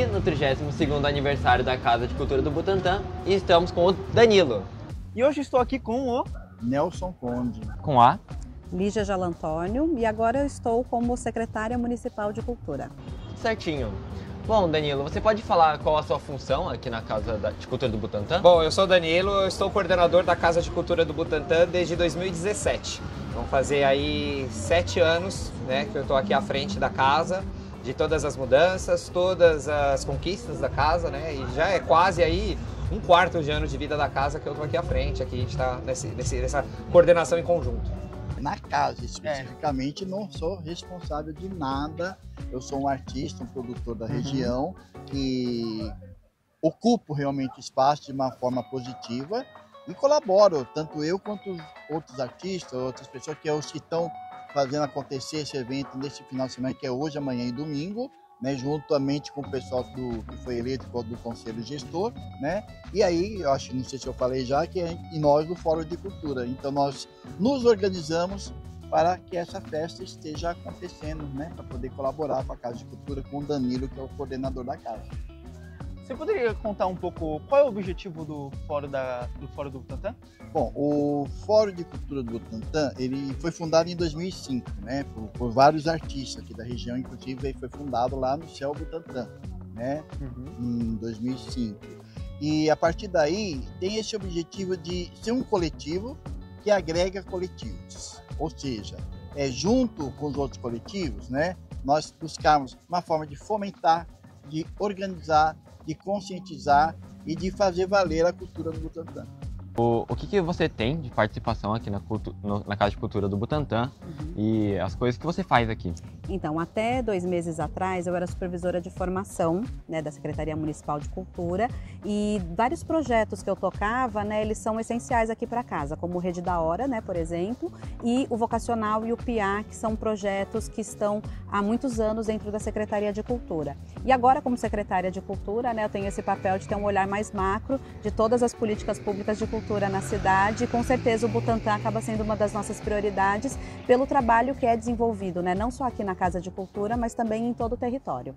aqui no 32º aniversário da Casa de Cultura do Butantã e estamos com o Danilo. E hoje estou aqui com o Nelson Conde. Com a Lígia Jalantônio e agora eu estou como secretária municipal de cultura. Certinho. Bom, Danilo, você pode falar qual a sua função aqui na Casa de Cultura do Butantã? Bom, eu sou o Danilo, eu estou coordenador da Casa de Cultura do Butantã desde 2017. Vão fazer aí 7 anos, né, que eu estou aqui à frente da casa, de todas as mudanças, todas as conquistas da casa, né, e já é quase aí um quarto de ano de vida da casa que eu estou aqui à frente, aqui a gente está nessa coordenação em conjunto. Na casa, especificamente, não sou responsável de nada. Eu sou um artista, um produtor da região, que ocupo realmente o espaço de uma forma positiva e colaboro, tanto eu quanto outros artistas, outras pessoas que estão fazendo acontecer esse evento nesse final de semana, que é hoje, amanhã e domingo, né, juntamente com o pessoal que foi eleito do Conselho Gestor, né? E aí, eu acho, não sei se eu falei já, que é nós do Fórum de Cultura. Então, nós nos organizamos para que essa festa esteja acontecendo, né? Para poder colaborar com a Casa de Cultura, com o Danilo, que é o coordenador da casa. Você poderia contar um pouco qual é o objetivo do Fórum do Butantã? Bom, o Fórum de Cultura do Butantã, ele foi fundado em 2005, né, por vários artistas aqui da região, inclusive ele foi fundado lá no Céu Butantã, né, em 2005. E a partir daí tem esse objetivo de ser um coletivo que agrega coletivos, ou seja, junto com os outros coletivos, né, nós buscamos uma forma de fomentar, de organizar, de conscientizar e de fazer valer a cultura do Butantã. O que você tem de participação aqui na Casa de Cultura do Butantã e as coisas que você faz aqui? Então, até 2 meses atrás eu era supervisora de formação, né, da Secretaria Municipal de Cultura, e vários projetos que eu tocava, né, eles são essenciais aqui para casa, como o Rede da Hora, né, por exemplo, e o Vocacional e o PIA, que são projetos que estão há muitos anos dentro da Secretaria de Cultura. E agora, como secretária de Cultura, né, eu tenho esse papel de ter um olhar mais macro de todas as políticas públicas de cultura na cidade, e com certeza o Butantã acaba sendo uma das nossas prioridades pelo trabalho que é desenvolvido, né? Não só aqui na Casa de Cultura, mas também em todo o território.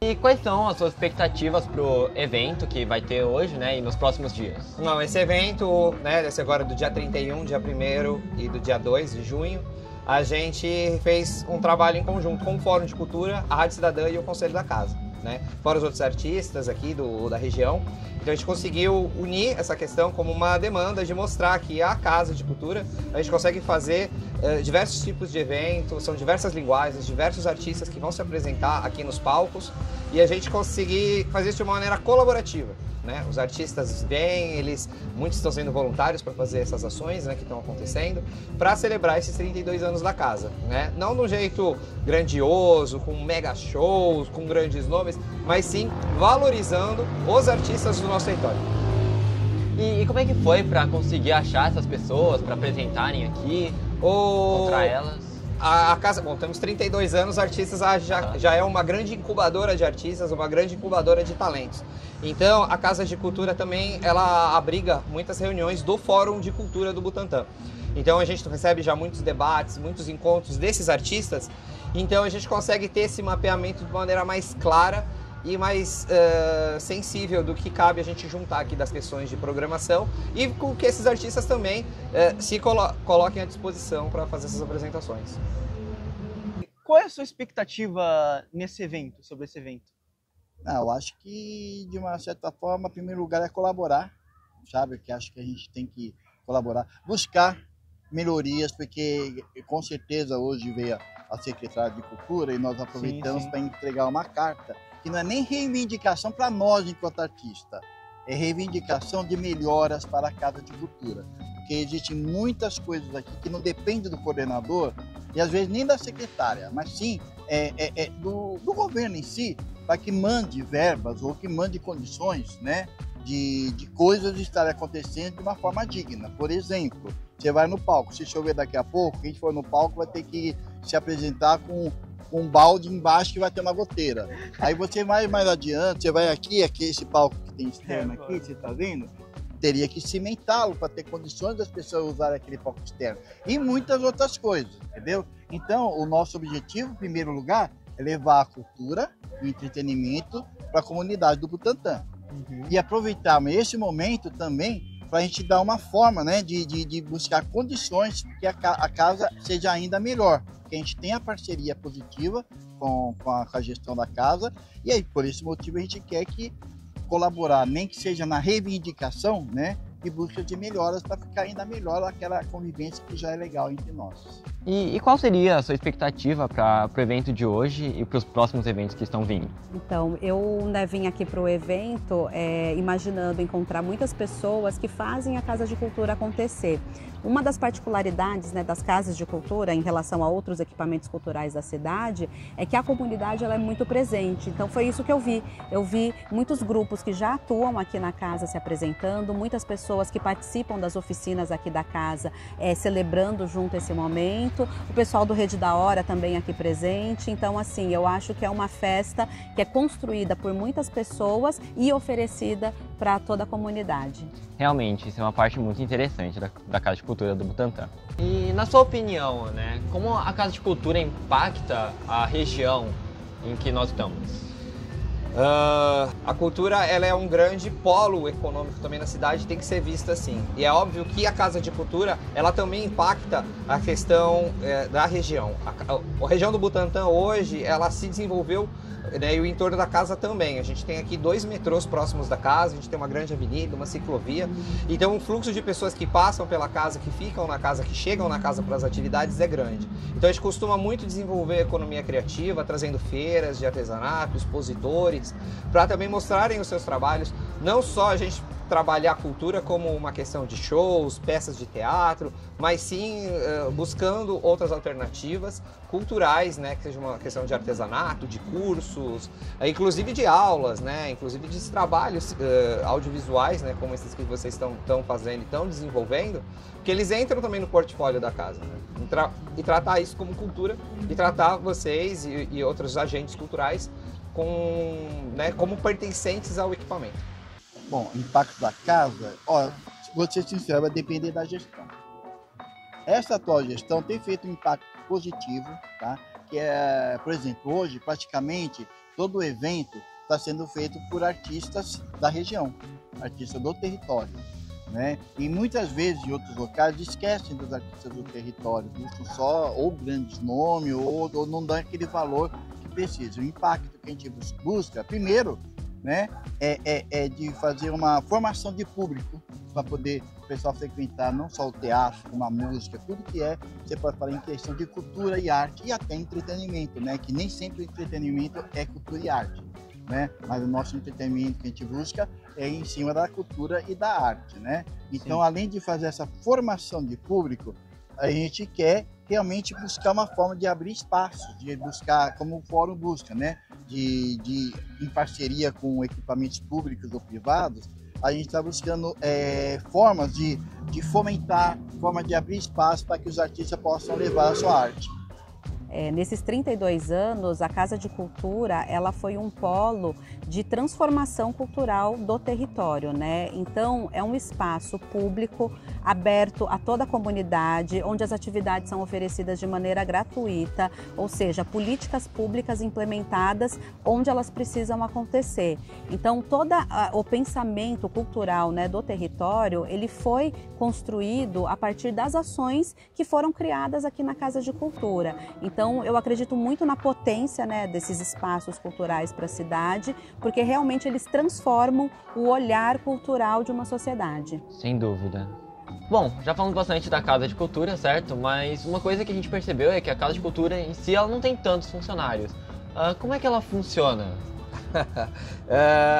E quais são as suas expectativas para o evento que vai ter hoje, né, e nos próximos dias? Não, esse evento, né, esse agora do dia 31, dia 1º e do dia 2 de junho, a gente fez um trabalho em conjunto com o Fórum de Cultura, a Rádio Cidadã e o Conselho da Casa, né? Fora os outros artistas aqui da região. Então a gente conseguiu unir essa questão como uma demanda de mostrar que a Casa de Cultura, a gente consegue fazer diversos tipos de eventos, são diversas linguagens, diversos artistas que vão se apresentar aqui nos palcos e a gente conseguir fazer isso de uma maneira colaborativa, né? Os artistas vêm, muitos estão sendo voluntários para fazer essas ações, né, que estão acontecendo, para celebrar esses 32 anos da casa, né? Não de um jeito grandioso, com mega shows, com grandes nomes, mas sim valorizando os artistas do nosso território. E como é que foi para conseguir achar essas pessoas, para apresentarem aqui, encontrar elas? A casa, bom, temos 32 anos, artistas já é uma grande incubadora de artistas, uma grande incubadora de talentos. Então, a Casa de Cultura também, ela abriga muitas reuniões do Fórum de Cultura do Butantã. Então, a gente recebe já muitos debates, muitos encontros desses artistas. Então, a gente consegue ter esse mapeamento de maneira mais clara e mais sensível do que cabe a gente juntar aqui das questões de programação e com que esses artistas também se coloquem à disposição para fazer essas apresentações. Qual é a sua expectativa sobre esse evento? Eu acho que, de uma certa forma, em primeiro lugar é colaborar, sabe? Que acho que a gente tem que colaborar, buscar melhorias, porque com certeza hoje veio a secretária de Cultura e nós aproveitamos para entregar uma carta que não é nem reivindicação para nós enquanto artista, é reivindicação de melhoras para a Casa de Cultura, porque existem muitas coisas aqui que não dependem do coordenador e às vezes nem da secretária, mas sim do governo em si, para que mande verbas ou que mande condições, né, de coisas estarem acontecendo de uma forma digna. Por exemplo, você vai no palco, se chover daqui a pouco, quem for no palco vai ter que se apresentar com um balde embaixo que vai ter uma goteira. Aí você vai mais adiante, você vai aqui esse palco que tem externo aqui, você está vendo? Teria que cimentá-lo para ter condições das pessoas usarem aquele palco externo. E muitas outras coisas, entendeu? Então, o nosso objetivo, em primeiro lugar, levar a cultura e entretenimento para a comunidade do Butantã. Uhum. E aproveitar este momento também para a gente dar uma forma, né, de buscar condições que a casa seja ainda melhor. Que a gente tenha parceria positiva com a gestão da casa. E aí, por esse motivo, a gente quer que colaborar, nem que seja na reivindicação, né, e busca de melhoras para ficar ainda melhor aquela convivência que já é legal entre nós. E qual seria a sua expectativa para o evento de hoje e para os próximos eventos que estão vindo? Então, eu vim aqui para o evento imaginando encontrar muitas pessoas que fazem a Casa de Cultura acontecer. Uma das particularidades, né, das Casas de Cultura em relação a outros equipamentos culturais da cidade é que a comunidade ela é muito presente. Então, foi isso que eu vi. Eu vi muitos grupos que já atuam aqui na casa se apresentando, muitas pessoas que participam das oficinas aqui da casa, celebrando junto esse momento, o pessoal do Rede da Hora também aqui presente. Então, assim, eu acho que é uma festa que é construída por muitas pessoas e oferecida para toda a comunidade. Realmente, isso é uma parte muito interessante da Casa de Cultura do Butantã. E na sua opinião, né, como a Casa de Cultura impacta a região em que nós estamos? A cultura ela é um grande polo econômico também na cidade, tem que ser vista assim. E é óbvio que a Casa de Cultura ela também impacta a questão da região. A região do Butantã hoje ela se desenvolveu, né, e o entorno da casa também. A gente tem aqui 2 metrôs próximos da casa, a gente tem uma grande avenida, uma ciclovia. Então o fluxo de pessoas que passam pela casa, que ficam na casa, que chegam na casa para as atividades é grande. Então a gente costuma muito desenvolver a economia criativa, trazendo feiras de artesanato, expositores, para também mostrarem os seus trabalhos, não só a gente trabalhar a cultura como uma questão de shows, peças de teatro, mas sim buscando outras alternativas culturais, né, que seja uma questão de artesanato, de cursos, inclusive de aulas, né, inclusive de trabalhos audiovisuais, né, como esses que vocês estão fazendo e estão desenvolvendo, que eles entram também no portfólio da casa, né, e tratar isso como cultura e tratar vocês e outros agentes culturais como pertencentes ao equipamento. Bom, impacto da casa, ó, vou ser sincero, vai depender da gestão. Essa atual gestão tem feito um impacto positivo, tá? Que é, por exemplo, hoje praticamente todo o evento está sendo feito por artistas da região, artistas do território, né? E muitas vezes em outros locais esquecem dos artistas do território, buscam só ou grandes nomes ou não dão aquele valor. O impacto que a gente busca, primeiro, né, é de fazer uma formação de público para poder o pessoal frequentar não só o teatro, como a música, tudo que você pode falar em questão de cultura e arte e até entretenimento, né, que nem sempre o entretenimento é cultura e arte, né, mas o nosso entretenimento que a gente busca é em cima da cultura e da arte, né. Então, sim, além de fazer essa formação de público, a gente quer realmente buscar uma forma de abrir espaço, de buscar, como o Fórum busca, né? Em parceria com equipamentos públicos ou privados, a gente está buscando formas de fomentar, forma de abrir espaço para que os artistas possam levar a sua arte. Nesses 32 anos, a Casa de Cultura ela foi um polo de transformação cultural do território, né? Então, é um espaço público aberto a toda a comunidade, onde as atividades são oferecidas de maneira gratuita, ou seja, políticas públicas implementadas onde elas precisam acontecer. Então, todo o pensamento cultural, né, do território, ele foi construído a partir das ações que foram criadas aqui na Casa de Cultura. Então, eu acredito muito na potência, né, desses espaços culturais para a cidade, porque realmente eles transformam o olhar cultural de uma sociedade. Sem dúvida. Bom, já falamos bastante da Casa de Cultura, certo? Mas uma coisa que a gente percebeu é que a Casa de Cultura em si ela não tem tantos funcionários. Como é que ela funciona?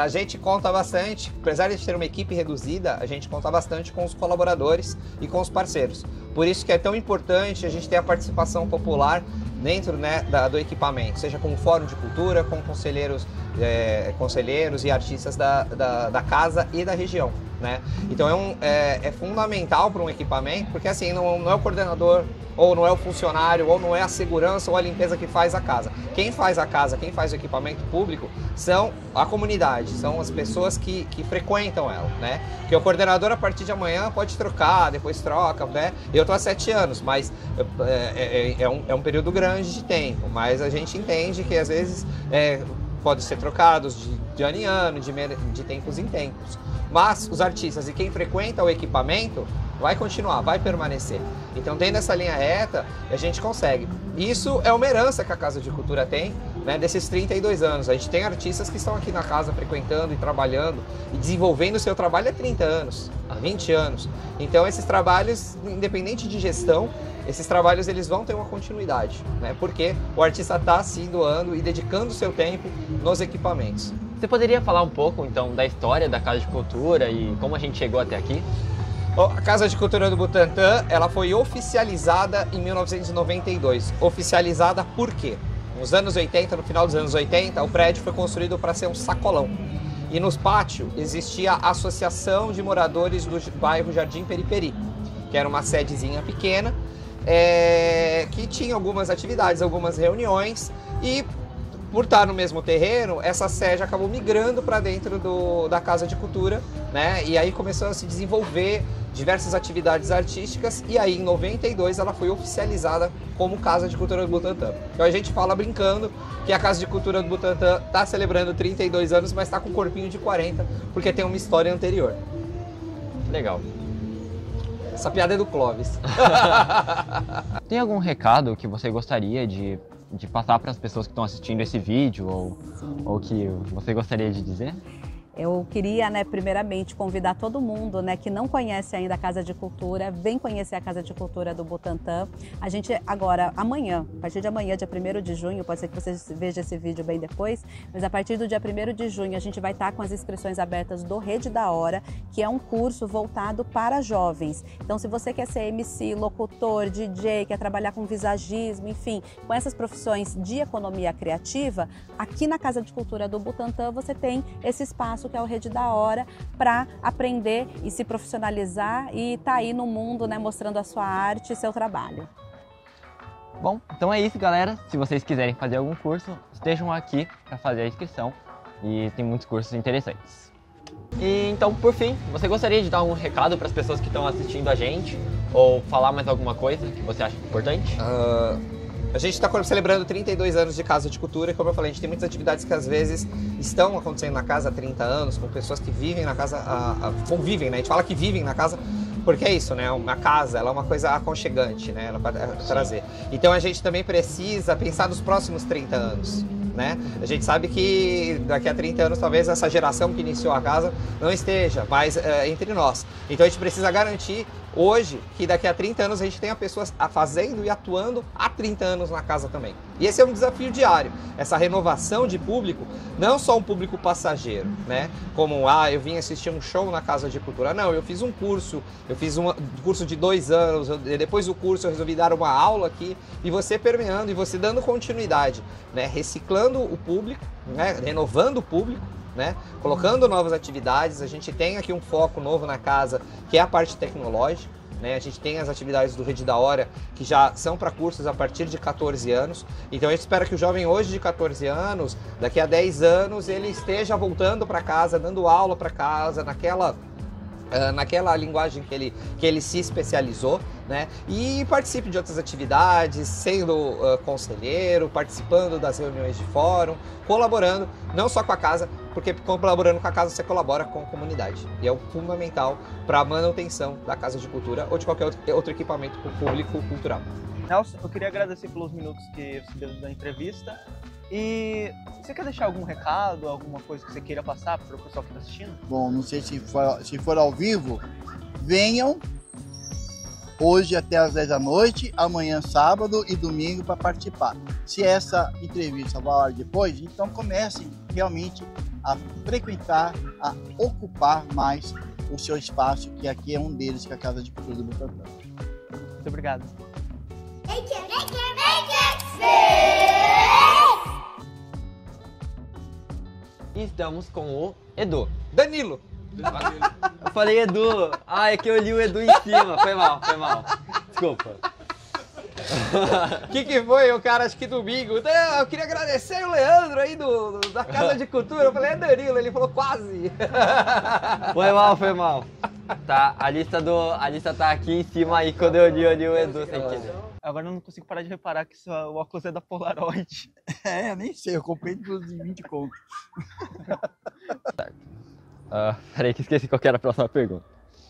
A gente conta bastante, apesar de ter uma equipe reduzida, a gente conta bastante com os colaboradores e com os parceiros. Por isso que é tão importante a gente ter a participação popular dentro, né, do equipamento, seja com o Fórum de Cultura, com conselheiros e artistas da casa e da região. né? Então é fundamental para um equipamento, porque assim, não é o coordenador, ou não é o funcionário, ou não é a segurança ou a limpeza que faz a casa. Quem faz a casa, quem faz o equipamento público, são a comunidade, são as pessoas que frequentam ela, né? Porque o coordenador, a partir de amanhã, pode trocar, depois troca, né? Eu estou há 7 anos, mas é um período grande de tempo, mas a gente entende que às vezes pode ser trocados de ano em ano, de tempos em tempos. Mas os artistas e quem frequenta o equipamento vai continuar, vai permanecer. Então, dentro dessa linha reta, a gente consegue. Isso é uma herança que a Casa de Cultura tem, né, desses 32 anos. A gente tem artistas que estão aqui na casa frequentando e trabalhando e desenvolvendo o seu trabalho há 30 anos, há 20 anos. Então, esses trabalhos, independente de gestão, esses trabalhos eles vão ter uma continuidade, né, porque o artista está se doando e dedicando o seu tempo nos equipamentos. Você poderia falar um pouco, então, da história da Casa de Cultura e como a gente chegou até aqui? A Casa de Cultura do Butantã, ela foi oficializada em 1992. Oficializada por quê? Nos anos 80, no final dos anos 80, o prédio foi construído para ser um sacolão. E nos pátios existia a Associação de Moradores do bairro Jardim Periperi, que era uma sedezinha pequena, que tinha algumas atividades, algumas reuniões, e por estar no mesmo terreno, essa sede acabou migrando para dentro da Casa de Cultura, né? E aí começou a se desenvolver diversas atividades artísticas, e aí em 92 ela foi oficializada como Casa de Cultura do Butantã. Então a gente fala brincando que a Casa de Cultura do Butantã está celebrando 32 anos, mas está com um corpinho de 40, porque tem uma história anterior. Legal. Essa piada é do Clóvis. Tem algum recado que você gostaria de passar para as pessoas que estão assistindo esse vídeo, ou que você gostaria de dizer? Eu queria, né, primeiramente convidar todo mundo, né, que não conhece ainda a Casa de Cultura, vem conhecer a Casa de Cultura do Butantã. A gente agora, amanhã, a partir de amanhã, dia 1º de junho, pode ser que você veja esse vídeo bem depois, mas a partir do dia 1º de junho a gente vai estar com as inscrições abertas do Rede da Hora, que é um curso voltado para jovens. Então, se você quer ser MC, locutor, DJ, quer trabalhar com visagismo, enfim, com essas profissões de economia criativa, aqui na Casa de Cultura do Butantã você tem esse espaço que é o Rede da Hora, para aprender e se profissionalizar e estar aí no mundo, né, mostrando a sua arte e seu trabalho. Bom, então é isso, galera. Se vocês quiserem fazer algum curso, estejam aqui para fazer a inscrição, e tem muitos cursos interessantes. E então, por fim, você gostaria de dar um recado para as pessoas que estão assistindo a gente, ou falar mais alguma coisa que você acha importante? A gente está celebrando 32 anos de Casa de Cultura, e como eu falei, a gente tem muitas atividades que às vezes estão acontecendo na casa há 30 anos, com pessoas que vivem na casa, convivem, né? A gente fala que vivem na casa, porque é isso, né? Uma casa, ela é uma coisa aconchegante, né? Ela pode trazer. Então a gente também precisa pensar nos próximos 30 anos, né? A gente sabe que daqui a 30 anos talvez essa geração que iniciou a casa não esteja mais entre nós. Então a gente precisa garantir hoje que daqui a 30 anos a gente tenha pessoas fazendo e atuando há 30 anos na casa também. E esse é um desafio diário, essa renovação de público, não só um público passageiro, né? Como, eu vim assistir um show na Casa de Cultura. Não, eu fiz um curso, eu fiz um curso de 2 anos, depois do curso eu resolvi dar uma aula aqui, e você permeando, e você dando continuidade, né? Reciclando o público, né? Renovando o público, né? Colocando novas atividades. A gente tem aqui um foco novo na casa, que é a parte tecnológica, né? A gente tem as atividades do Rede da Hora, que já são para cursos a partir de 14 anos. Então a gente espera que o jovem hoje de 14 anos, daqui a 10 anos, ele esteja voltando para casa, dando aula para casa, naquela linguagem que ele se especializou, né? E participe de outras atividades, sendo conselheiro, participando das reuniões de fórum, colaborando não só com a casa, porque colaborando com a casa você colabora com a comunidade, e é o fundamental para a manutenção da Casa de Cultura ou de qualquer outro equipamento público cultural. Nelson, eu queria agradecer pelos minutos que você deu da entrevista, e você quer deixar algum recado, alguma coisa que você queira passar para o pessoal que está assistindo? Bom, não sei se for ao vivo, venham hoje até às 10 da noite, amanhã sábado e domingo para participar. Se essa entrevista vai ao ar depois, então comecem realmente a frequentar, a ocupar mais o seu espaço, que aqui é um deles, que é a Casa de Cultura do Butantã. Muito obrigado. Estamos com o Edu, Danilo, Eu falei Edu. Ah, é que eu li o Edu em cima. Foi mal. Desculpa. O que foi, o cara, acho que domingo? Eu queria agradecer o Leandro aí da Casa de Cultura. Eu falei, é Danilo, ele falou quase. Foi mal. Tá, a lista tá aqui em cima aí, quando eu li o Edu sem querer. Agora eu não consigo parar de reparar que o óculos é da Polaroid. É, eu nem sei, eu comprei de 20 contos. Certo. Peraí que esqueci qual que era a próxima pergunta.